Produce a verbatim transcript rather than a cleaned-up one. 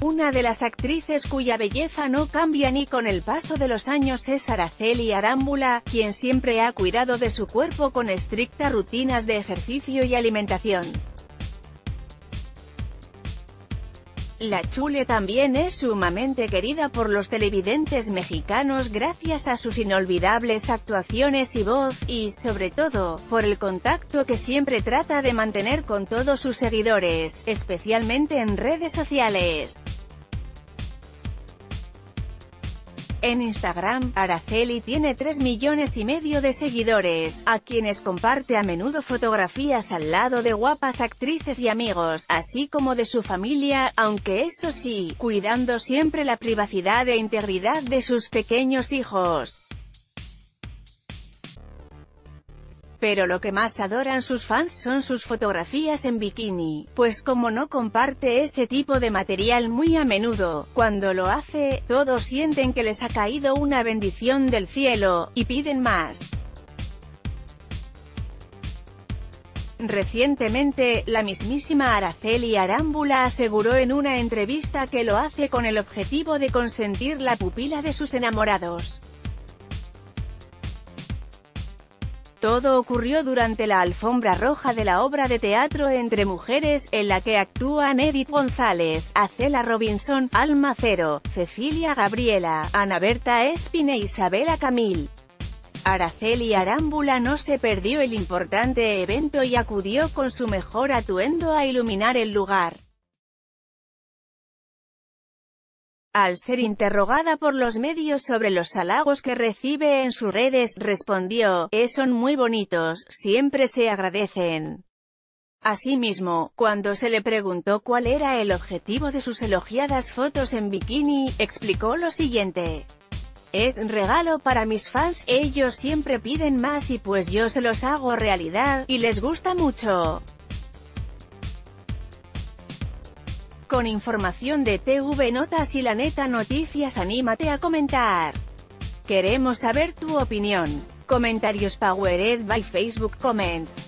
Una de las actrices cuya belleza no cambia ni con el paso de los años es Aracely Arámbula, quien siempre ha cuidado de su cuerpo con estrictas rutinas de ejercicio y alimentación. La Chule también es sumamente querida por los televidentes mexicanos gracias a sus inolvidables actuaciones y voz, y, sobre todo, por el contacto que siempre trata de mantener con todos sus seguidores, especialmente en redes sociales. En Instagram, Aracely tiene tres millones y medio de seguidores, a quienes comparte a menudo fotografías al lado de guapas actrices y amigos, así como de su familia, aunque eso sí, cuidando siempre la privacidad e integridad de sus pequeños hijos. Pero lo que más adoran sus fans son sus fotografías en bikini, pues como no comparte ese tipo de material muy a menudo, cuando lo hace, todos sienten que les ha caído una bendición del cielo, y piden más. Recientemente, la mismísima Aracely Arámbula aseguró en una entrevista que lo hace con el objetivo de consentir la pupila de sus enamorados. Todo ocurrió durante la alfombra roja de la obra de teatro Entre Mujeres, en la que actúan Edith González, Hacela Robinson, Alma Cero, Cecilia Gabriela, Ana Berta Espina e Isabela Camil. Aracely Arámbula no se perdió el importante evento y acudió con su mejor atuendo a iluminar el lugar. Al ser interrogada por los medios sobre los halagos que recibe en sus redes, respondió, "Eh, son muy bonitos, siempre se agradecen". Asimismo, cuando se le preguntó cuál era el objetivo de sus elogiadas fotos en bikini, explicó lo siguiente. "Es regalo para mis fans, ellos siempre piden más y pues yo se los hago realidad, y les gusta mucho". Con información de T V Notas y La Neta Noticias, anímate a comentar. Queremos saber tu opinión. Comentarios powered by Facebook Comments.